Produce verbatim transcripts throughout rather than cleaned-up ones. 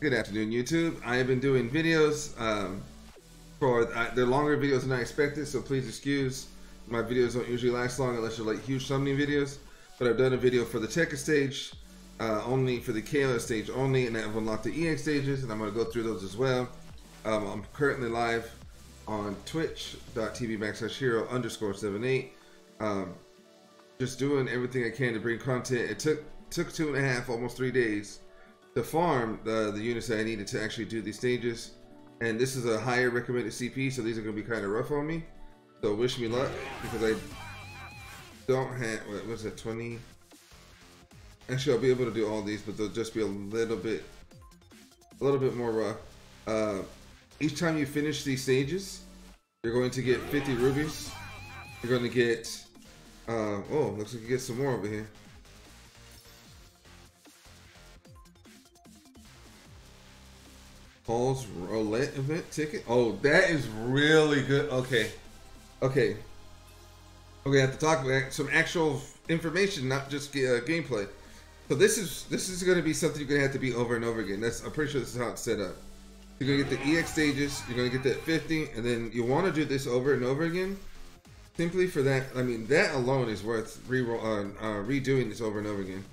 Good afternoon, YouTube. I have been doing videos um, for uh, they're longer videos than I expected, so please excuse. My videos don't usually last long unless they're like huge summoning videos, but I've done a video for the Tekka stage uh, only, for the K L S stage only, and I've unlocked the E X stages, and I'm going to go through those as well. Um, I'm currently live on twitch.tv backslash hero underscore 78. Um, just doing everything I can to bring content. It took took two and a half, almost three days to farm the, the units that I needed to actually do these stages. And this is a higher recommended C P, so these are going to be kind of rough on me. So wish me luck, because I don't have, what was it, twenty? Actually, I'll be able to do all these, but they'll just be a little bit, a little bit more rough. Uh, each time you finish these stages, you're going to get fifty rubies. You're going to get, uh, oh, looks like you get some more over here. Paul's roulette event ticket. Oh, that is really good. Okay. Okay. Okay, I have to talk about some actual information, not just uh, gameplay. So this is this is going to be something you're going to have to beat over and over again. That's, I'm pretty sure this is how it's set up. You're going to get the E X stages. You're going to get that fifty, and then you want to do this over and over again. Simply for that, I mean, that alone is worth re-roll, uh, uh, redoing this over and over again.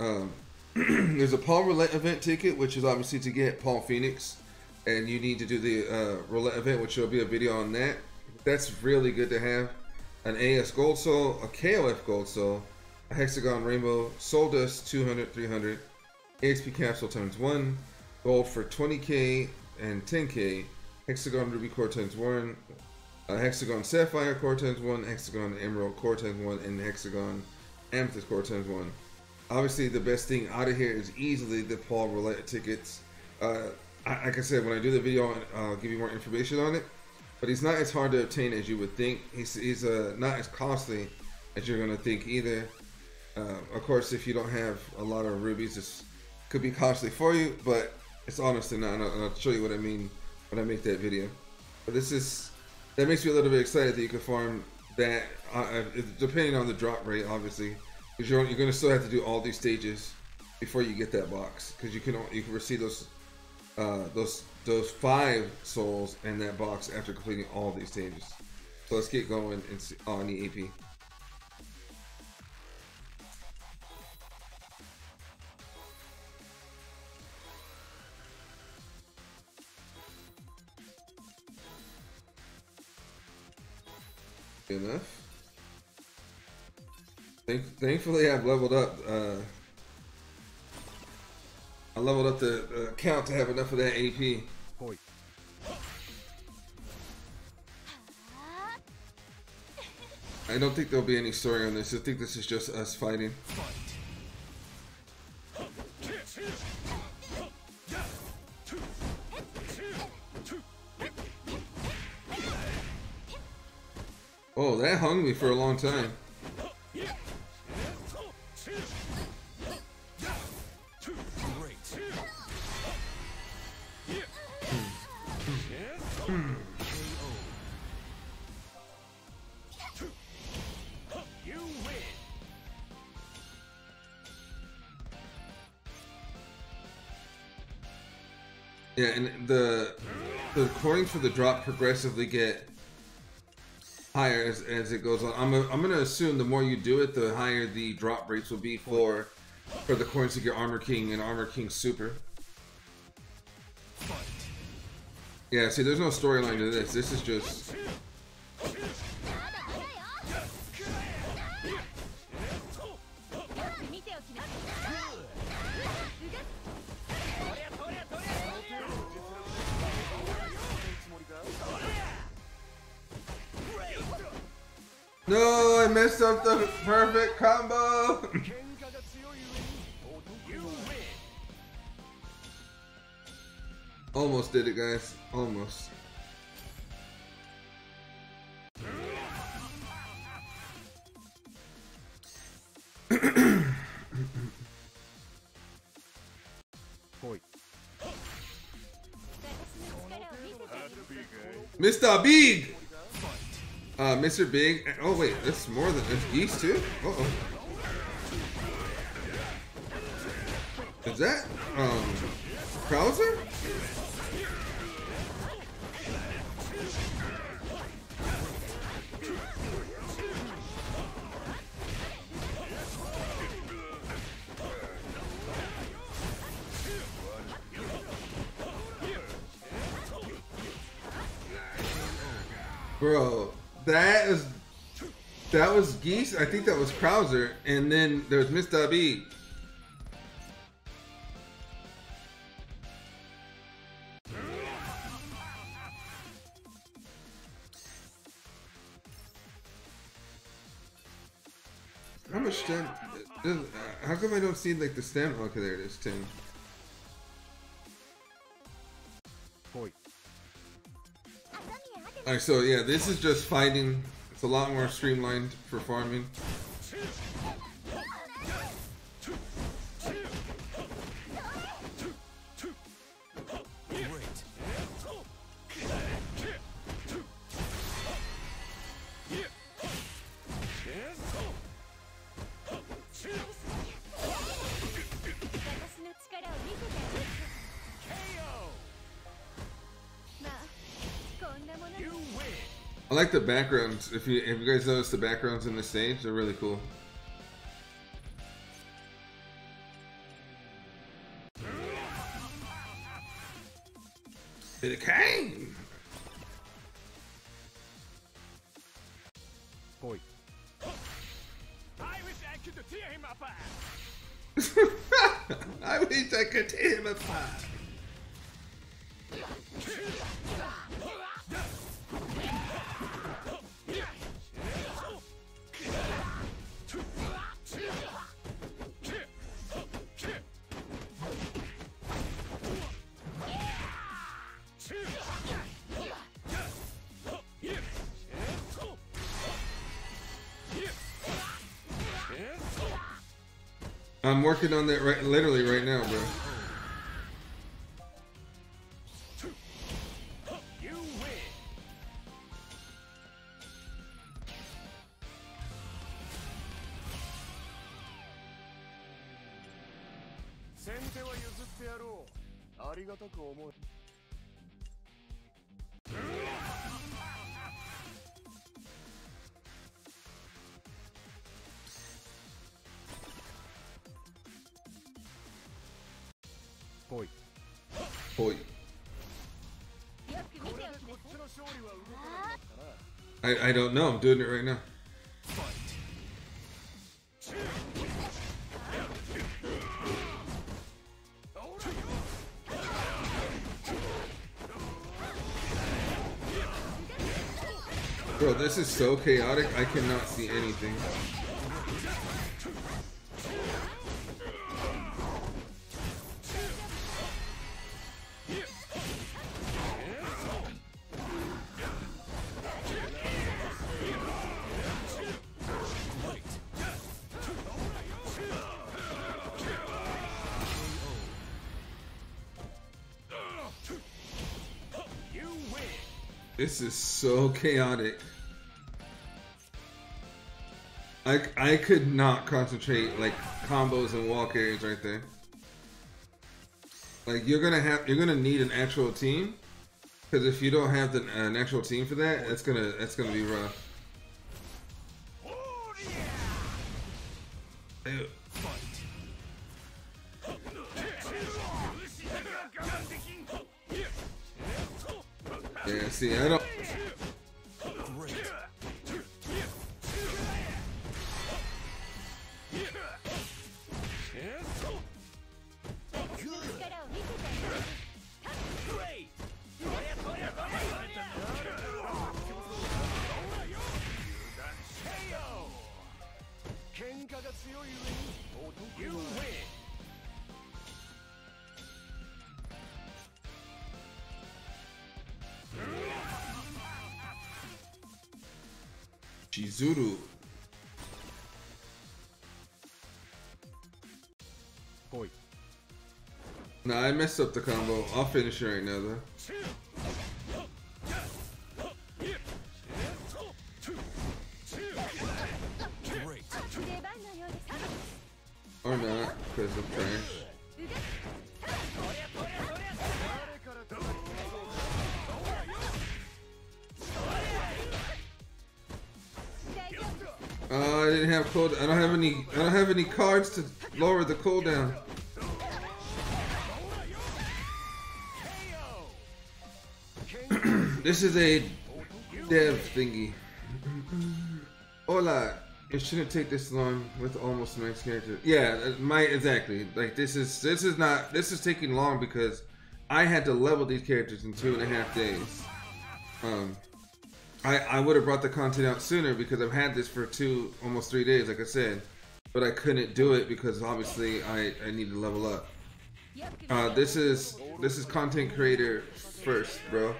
Um. There's a Paul roulette event ticket, which is obviously to get Paul Phoenix, and you need to do the uh, roulette event, which there'll be a video on that. That's really good to have. An A S gold soul, a K O F gold soul, a hexagon rainbow, soul dust two hundred, three hundred, A X P capsule times one, gold for twenty K and ten K, hexagon ruby core times one, a hexagon sapphire core times one, hexagon emerald core times one, and hexagon amethyst core times one. Obviously, the best thing out of here is easily the Paul roulette tickets. Uh, I, like I said, when I do the video, I'll give you more information on it. But he's not as hard to obtain as you would think. He's, he's uh, not as costly as you're going to think either. Uh, of course, if you don't have a lot of rubies, this could be costly for you. But it's honestly not. And I'll show you what I mean when I make that video. But this is, that makes me a little bit excited that you can farm that, uh, depending on the drop rate, obviously. Because you're, you're going to still have to do all these stages before you get that box. Because you can you can receive those uh, those those five souls in that box after completing all these stages. So let's get going and see, oh, I need A P. Good enough. Thankfully, I've leveled up. Uh, I leveled up the uh, count to have enough of that A P. Boy. I don't think there'll be any story on this. I think this is just us fighting. Fight. Oh, that hung me for a long time. Yeah, and the the coins for the drop progressively get higher as, as it goes on. I'm a, I'm gonna assume the more you do it, the higher the drop rates will be for for the coins to get Armor King and Armor King Super. Yeah, see, there's no storyline to this. This is just. No, I messed up the perfect combo. Almost did it, guys. Almost. Mister Big. Uh, Mister Big. Oh wait, that's more than that's Geese too. Uh oh. Is that um Krauser? Bro, that is that was Geese. I think that was Krauser, and then there was Miss Dabi. How much stem? How come I don't see like the stem? Okay, there it is. Ten. Alright, so yeah, this is just fighting. It's a lot more streamlined for farming. I like the backgrounds. If you if you guys notice the backgrounds in the stage, they're really cool. It came. Boy. I wish I could tear him apart. I wish I could tear him apart. I'm working on that right, literally right now, bro. I, I don't know, I'm doing it right now. Bro, this is so chaotic, I cannot see anything. This is so chaotic. I, I could not concentrate like combos and wall carries right there. Like you're gonna have you're gonna need an actual team, because if you don't have the, uh, an actual team for that, that's gonna that's gonna be rough. Ew. Yeah, see, I don't. Great. Shizuru. Boy. Nah, I messed up the combo. I'll finish it right now though. Great. Or not, because I'm trash. Uh, I didn't have cold. I don't have any. I don't have any cards to lower the cooldown. This is a dev thingy. Hola. It shouldn't take this long with almost max character. Yeah, my exactly. Like this is this is not this is taking long because I had to level these characters in two and a half days. Um, I I would have brought the content out sooner because I've had this for two almost three days, like I said, but I couldn't do it because obviously I I need to level up. Uh, this is this is content creator first, bro.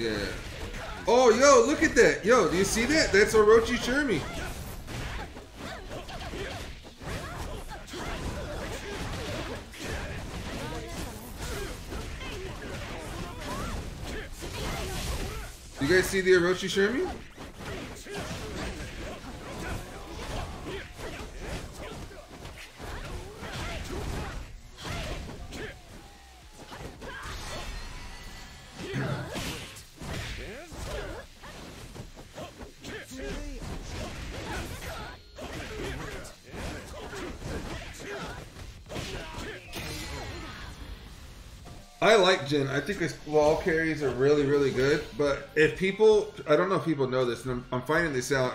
Yeah. Oh, yo, look at that. Yo, do you see that? That's Orochi Shermie. You guys see the Orochi Shermie? I like Jin. I think his wall carries are really, really good. But if people, I don't know if people know this, and I'm, I'm finding this out.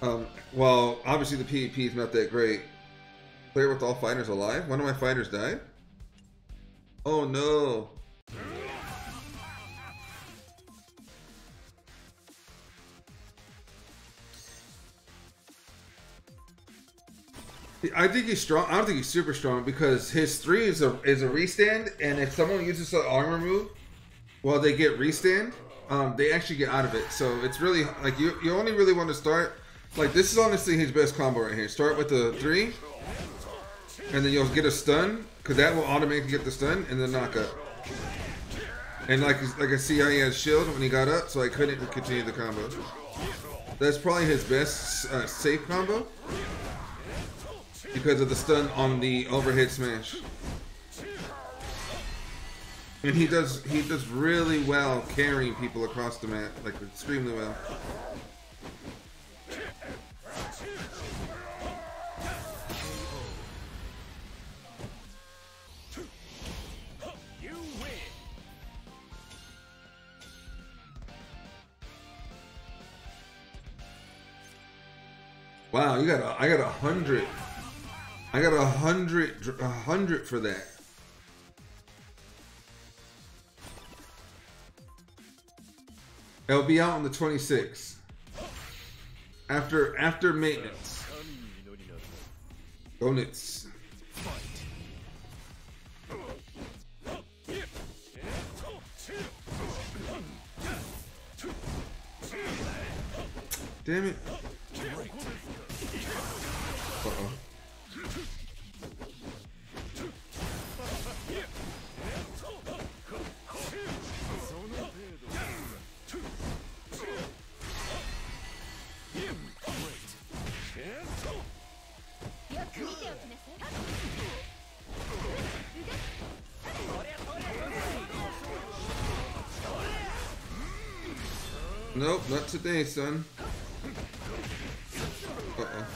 Um, well, obviously the PvP is not that great. Player with all fighters alive. One of my fighters died. Oh no. I think he's strong. I don't think he's super strong because his three is a is a restand, and if someone uses an armor move while they get restand, um, they actually get out of it. So it's really like you you only really want to start like this is honestly his best combo right here. Start with the three, and then you'll get a stun because that will automatically get the stun and the knock up. And like like I see how he has shield when he got up, so I couldn't continue the combo. That's probably his best uh, safe combo. Because of the stun on the overhead smash, and he does he does really well carrying people across the map, like extremely well. Wow, you got a, I got a hundred. I got a hundred, a hundred for that. It'll be out on the twenty-sixth. After, after maintenance. Donuts. Damn it. Uh-oh. Nope, not today, son. Uh-oh.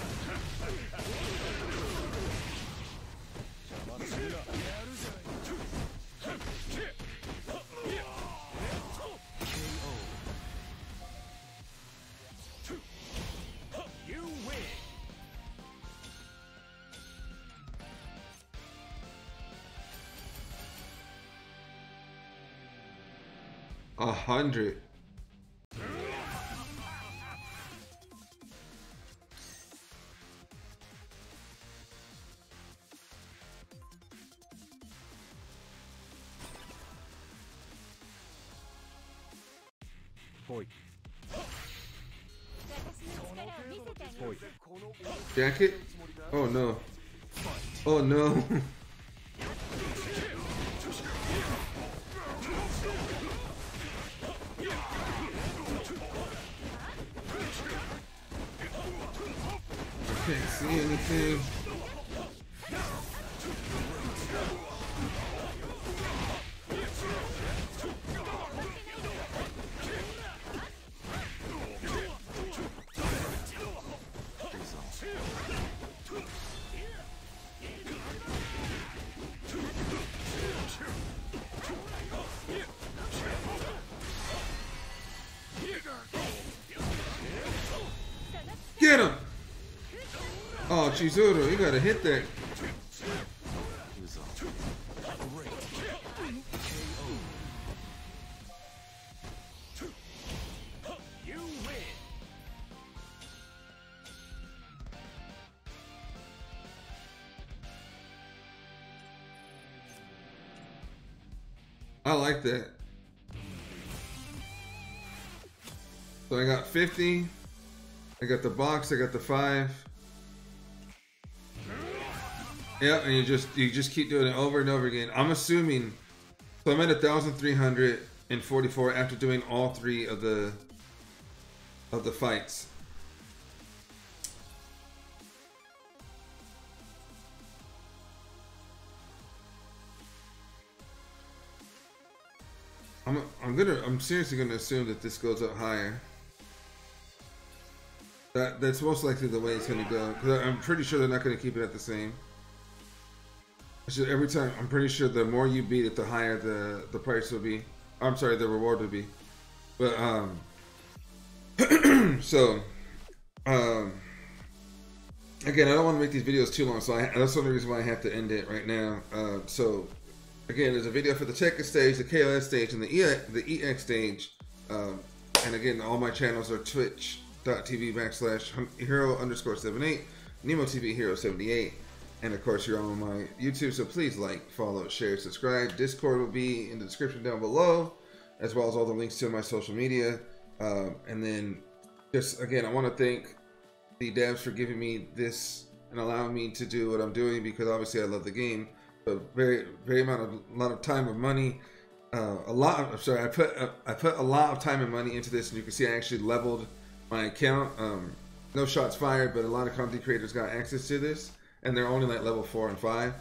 A hundred. Jacket? Oh no. Oh no. I can't see anything. Get him! Oh, Shizuru, you gotta hit that. I like that. So I got fifty. I got the box. I got the five. Yep, and you just you just keep doing it over and over again. I'm assuming. So I'm at a thousand three hundred and forty-four after doing all three of the of the fights. I'm I'm gonna I'm seriously gonna assume that this goes up higher. That that's most likely the way it's gonna go. Cause I'm pretty sure they're not gonna keep it at the same. It's just every time I'm pretty sure the more you beat it, the higher the the price will be. I'm sorry, the reward will be. But um, so um, again, I don't want to make these videos too long, so I, that's the only reason why I have to end it right now. Uh, so. Again, there's a video for the Tekken stage, the K O S stage, and the E X, the E X stage. Um, and again, all my channels are twitch.tv backslash hero underscore 78, Nemo T V Hero seventy-eight. And of course, you're on my YouTube, so please like, follow, share, subscribe. Discord will be in the description down below, as well as all the links to my social media. Um, and then, just again, I want to thank the devs for giving me this and allowing me to do what I'm doing, because obviously I love the game. A very, very amount of a lot of time and money, uh, a lot. Of, I'm sorry, I put uh, I put a lot of time and money into this, and you can see I actually leveled my account. Um, no shots fired, but a lot of content creators got access to this, and they're only like level four and five.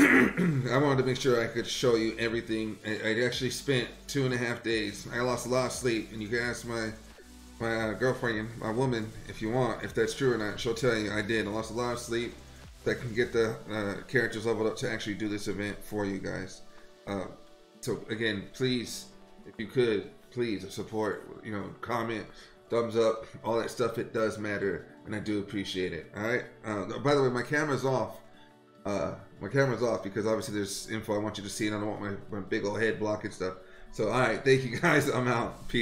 I wanted to make sure I could show you everything. I, I actually spent two and a half days. I lost a lot of sleep, and you can ask my my uh, girlfriend, my woman, if you want, if that's true or not. She'll tell you I did. I lost a lot of sleep. That can get the uh, characters leveled up to actually do this event for you guys. Uh, so again, please, if you could, please support. You know, comment, thumbs up, all that stuff. It does matter, and I do appreciate it. All right. Uh, by the way, my camera's off. Uh, my camera's off because obviously there's info I want you to see, and I don't want my, my big old head blocking stuff. So all right, thank you guys. I'm out. Peace.